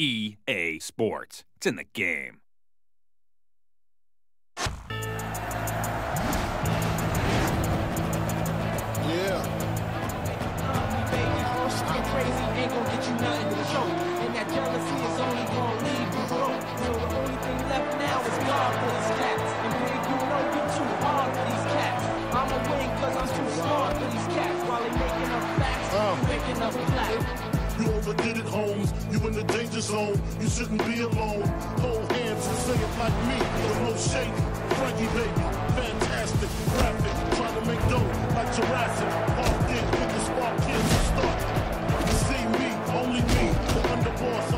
EA Sports. It's in the game. You overdid it, Holmes. You in the danger zone. You shouldn't be alone. Hold hands and say it like me. There's no shake. Frankie baby, fantastic graphic. Trying to make dope like Jurassic. All things with the spark kids to start. You see me, only me, the underboss.